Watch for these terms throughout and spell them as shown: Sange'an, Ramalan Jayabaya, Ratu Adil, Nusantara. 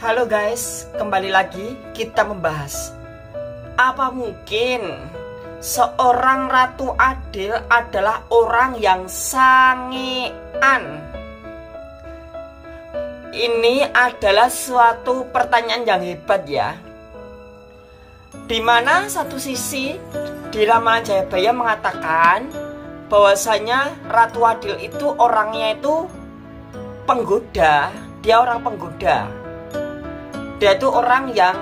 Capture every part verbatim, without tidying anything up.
Halo guys, kembali lagi kita membahas, apa mungkin seorang Ratu Adil adalah orang yang sangean? Ini adalah suatu pertanyaan yang hebat ya. Dimana satu sisi di Ramalan Jayabaya mengatakan bahwasanya Ratu Adil itu orangnya itu penggoda. Dia orang penggoda. Dia itu orang yang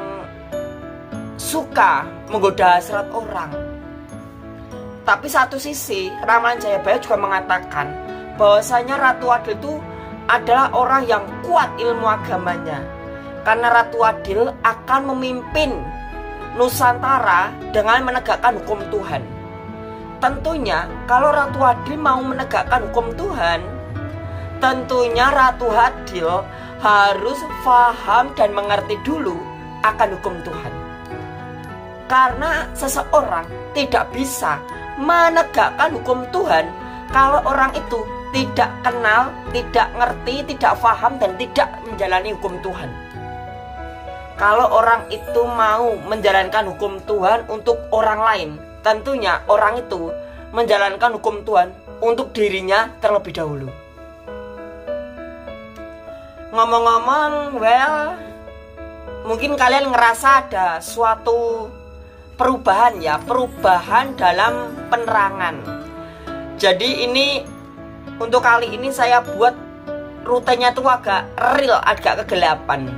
suka menggoda hasrat orang. Tapi satu sisi Ramalan Jayabaya juga mengatakan bahwasanya Ratu Adil itu adalah orang yang kuat ilmu agamanya, karena Ratu Adil akan memimpin Nusantara dengan menegakkan hukum Tuhan. Tentunya kalau Ratu Adil mau menegakkan hukum Tuhan, tentunya Ratu Adil harus paham dan mengerti dulu akan hukum Tuhan. Karena seseorang tidak bisa menegakkan hukum Tuhan kalau orang itu tidak kenal, tidak ngerti, tidak paham, dan tidak menjalani hukum Tuhan. Kalau orang itu mau menjalankan hukum Tuhan untuk orang lain, tentunya orang itu menjalankan hukum Tuhan untuk dirinya terlebih dahulu. Ngomong-ngomong, well, mungkin kalian ngerasa ada suatu perubahan ya, perubahan dalam penerangan. Jadi ini untuk kali ini saya buat rutenya tuh agak real, agak kegelapan.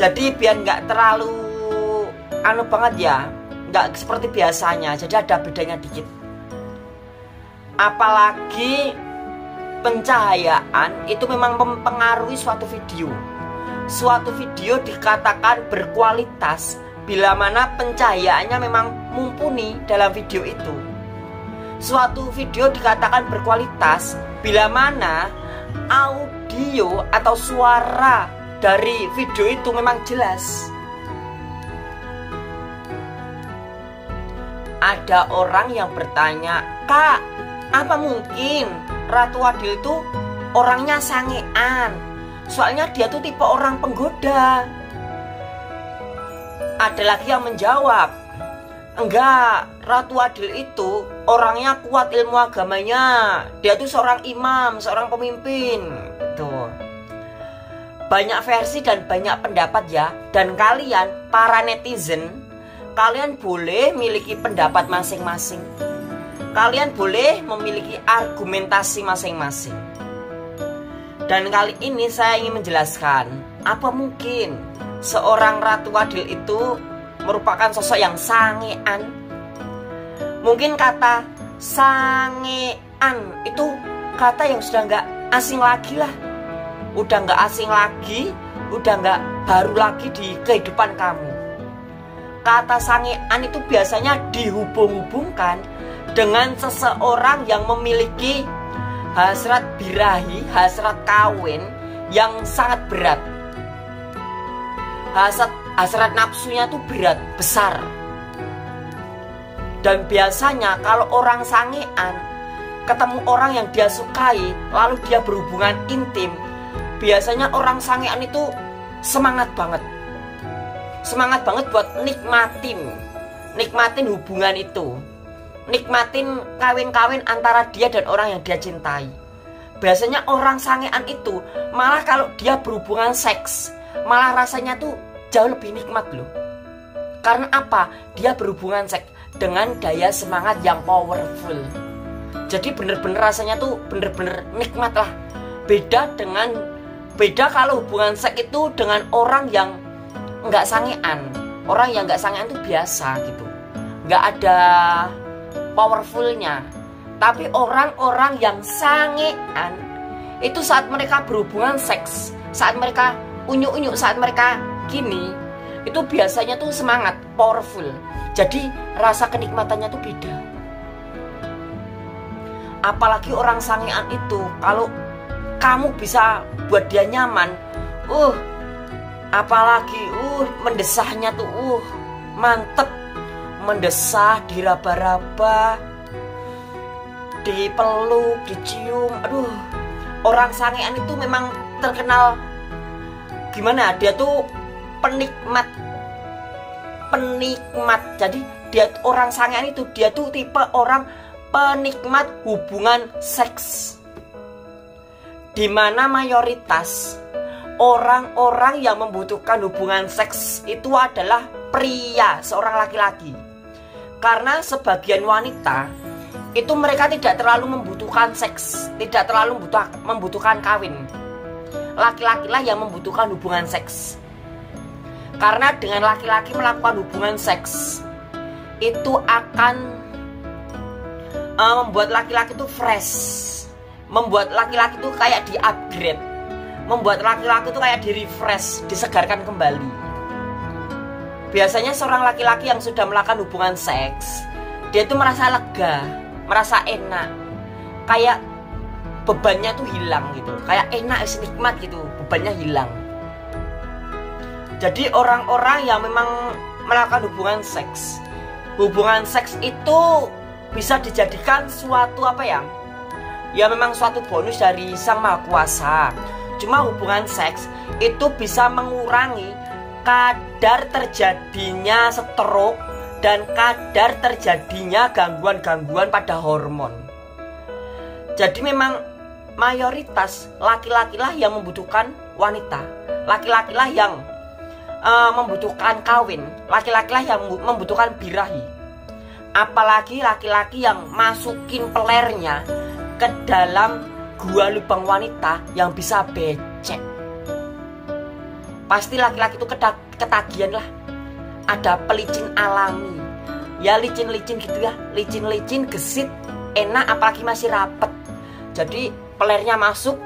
Jadi biar nggak terlalu anu banget ya, nggak seperti biasanya. Jadi ada bedanya dikit. Apalagi pencahayaan itu memang mempengaruhi suatu video. Suatu video dikatakan berkualitas bila mana pencahayaannya memang mumpuni dalam video itu. Suatu video dikatakan berkualitas bila mana audio atau suara dari video itu memang jelas. Ada orang yang bertanya, "Kak, apa mungkin Ratu Adil itu orangnya sangean? Soalnya dia tuh tipe orang penggoda." Ada lagi yang menjawab, "Enggak, Ratu Adil itu orangnya kuat ilmu agamanya. Dia tuh seorang imam, seorang pemimpin." Tuh. Banyak versi dan banyak pendapat ya. Dan kalian para netizen, kalian boleh miliki pendapat masing-masing. Kalian boleh memiliki argumentasi masing-masing. Dan kali ini saya ingin menjelaskan, apa mungkin seorang Ratu Adil itu merupakan sosok yang sangean? Mungkin kata sangean itu kata yang sudah nggak asing lagi lah. Udah nggak asing lagi, udah nggak baru lagi di kehidupan kamu. Kata sangean itu biasanya dihubung-hubungkan dengan seseorang yang memiliki hasrat birahi, hasrat kawin yang sangat berat. Hasrat, hasrat nafsunya itu berat, besar. Dan biasanya kalau orang sangean ketemu orang yang dia sukai lalu dia berhubungan intim, biasanya orang sangean itu semangat banget. Semangat banget buat nikmatin, nikmatin hubungan itu, nikmatin kawin-kawin antara dia dan orang yang dia cintai. Biasanya orang sangean itu malah kalau dia berhubungan seks, malah rasanya tuh jauh lebih nikmat loh. Karena apa? Dia berhubungan seks dengan daya semangat yang powerful. Jadi bener-bener rasanya tuh bener-bener nikmat lah. Beda dengan Beda kalau hubungan seks itu dengan orang yang nggak sangean. Orang yang nggak sangean tuh biasa gitu, nggak ada powerfulnya. Tapi orang-orang yang sangean itu saat mereka berhubungan seks, saat mereka unyu-unyu, saat mereka gini, itu biasanya tuh semangat, powerful. Jadi rasa kenikmatannya tuh beda. Apalagi orang sangean itu kalau kamu bisa buat dia nyaman, Uh apalagi uh mendesahnya tuh uh mantep, mendesah, diraba-raba, dipeluk, dicium. Aduh, orang sangean itu memang terkenal gimana, dia tuh penikmat, penikmat. Jadi dia orang Sangean itu, dia tuh tipe orang penikmat hubungan seks, dimana mayoritas orang-orang yang membutuhkan hubungan seks itu adalah pria, seorang laki-laki. Karena sebagian wanita itu mereka tidak terlalu membutuhkan seks, tidak terlalu membutuhkan kawin. Laki-laki lah yang membutuhkan hubungan seks. Karena dengan laki-laki melakukan hubungan seks itu akan uh, membuat laki-laki itu fresh, membuat laki-laki itu kayak di upgrade, membuat laki-laki itu kayak di refresh, disegarkan kembali. Biasanya seorang laki-laki yang sudah melakukan hubungan seks, dia itu merasa lega, merasa enak, kayak bebannya tuh hilang gitu, kayak enak, nikmat gitu, bebannya hilang. Jadi orang-orang yang memang melakukan hubungan seks, hubungan seks itu bisa dijadikan suatu apa ya? Ya memang suatu bonus dari Sang Maha Kuasa. Cuma hubungan seks itu bisa mengurangi kadar terjadinya stroke dan kadar terjadinya gangguan-gangguan pada hormon. Jadi memang mayoritas laki-lakilah yang membutuhkan wanita, laki-lakilah yang uh, membutuhkan kawin, laki-lakilah yang membutuhkan birahi. Apalagi laki-laki yang masukin pelernya ke dalam gua lubang wanita yang bisa becek. Pasti laki-laki itu ketagihan lah. Ada pelicin alami, ya licin-licin gitu ya, licin-licin, gesit, enak, apalagi masih rapet. Jadi pelernya masuk,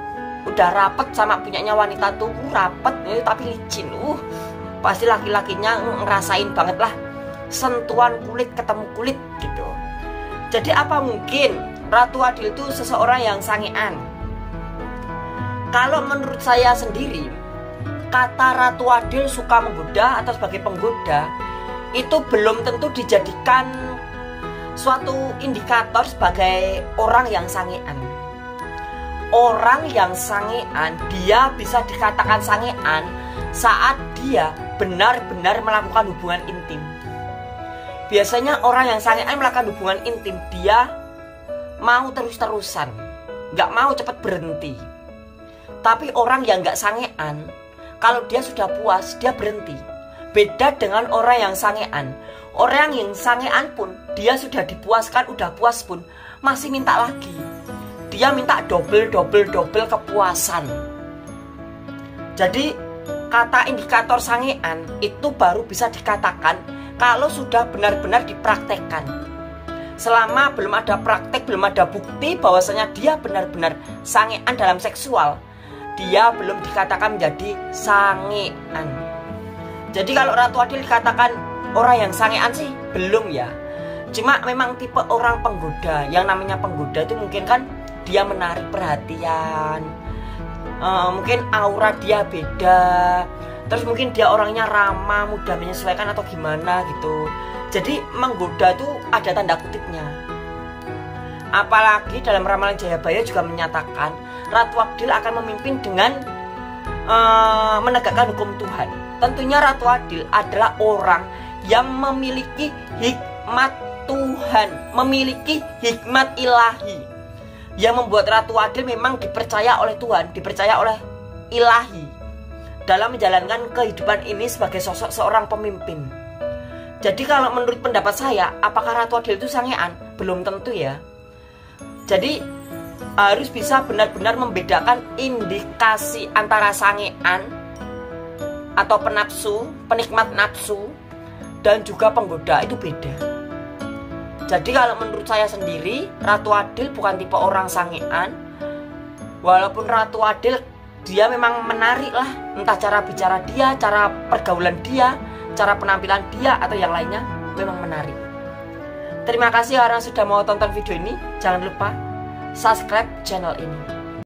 udah rapet sama punyanya wanita tuh, rapet, eh, tapi licin. Uh, pasti laki-lakinya ngerasain banget lah, sentuhan kulit ketemu kulit gitu. Jadi apa mungkin Ratu Adil itu seseorang yang Sangean? Kalau menurut saya sendiri, kata Ratu Adil suka menggoda atau sebagai penggoda itu belum tentu dijadikan suatu indikator sebagai orang yang Sangean. Orang yang Sangean, dia bisa dikatakan Sangean saat dia benar-benar melakukan hubungan intim. Biasanya orang yang Sangean melakukan hubungan intim, dia mau terus-terusan, nggak mau cepat berhenti. Tapi orang yang nggak Sangean, kalau dia sudah puas, dia berhenti. Beda dengan orang yang Sangean. Orang yang Sangean pun, dia sudah dipuaskan, udah puas pun, masih minta lagi. Dia minta double-double-double kepuasan. Jadi kata indikator Sangean itu baru bisa dikatakan kalau sudah benar-benar dipraktekkan. Selama belum ada praktek, belum ada bukti bahwasanya dia benar-benar Sangean dalam seksual, dia belum dikatakan menjadi Sangean. Jadi kalau Ratu Adil dikatakan orang yang Sangean sih belum ya. Cuma memang tipe orang penggoda. Yang namanya penggoda itu mungkin kan dia menarik perhatian, e, mungkin aura dia beda, terus mungkin dia orangnya ramah, mudah menyesuaikan atau gimana gitu. Jadi menggoda itu ada tanda kutipnya. Apalagi dalam Ramalan Jayabaya juga menyatakan Ratu Adil akan memimpin dengan uh, menegakkan hukum Tuhan. Tentunya Ratu Adil adalah orang yang memiliki hikmat Tuhan, memiliki hikmat ilahi, yang membuat Ratu Adil memang dipercaya oleh Tuhan, dipercaya oleh ilahi dalam menjalankan kehidupan ini sebagai sosok seorang pemimpin. Jadi kalau menurut pendapat saya, apakah Ratu Adil itu Sangean? Belum tentu ya. Jadi harus bisa benar-benar membedakan indikasi antara Sangean atau penafsu, penikmat nafsu, dan juga penggoda, itu beda. Jadi kalau menurut saya sendiri, Ratu Adil bukan tipe orang Sangean. Walaupun Ratu Adil, dia memang menarik lah, entah cara bicara dia, cara pergaulan dia, cara penampilan dia atau yang lainnya memang menarik. Terima kasih orang sudah mau tonton video ini. Jangan lupa subscribe channel ini.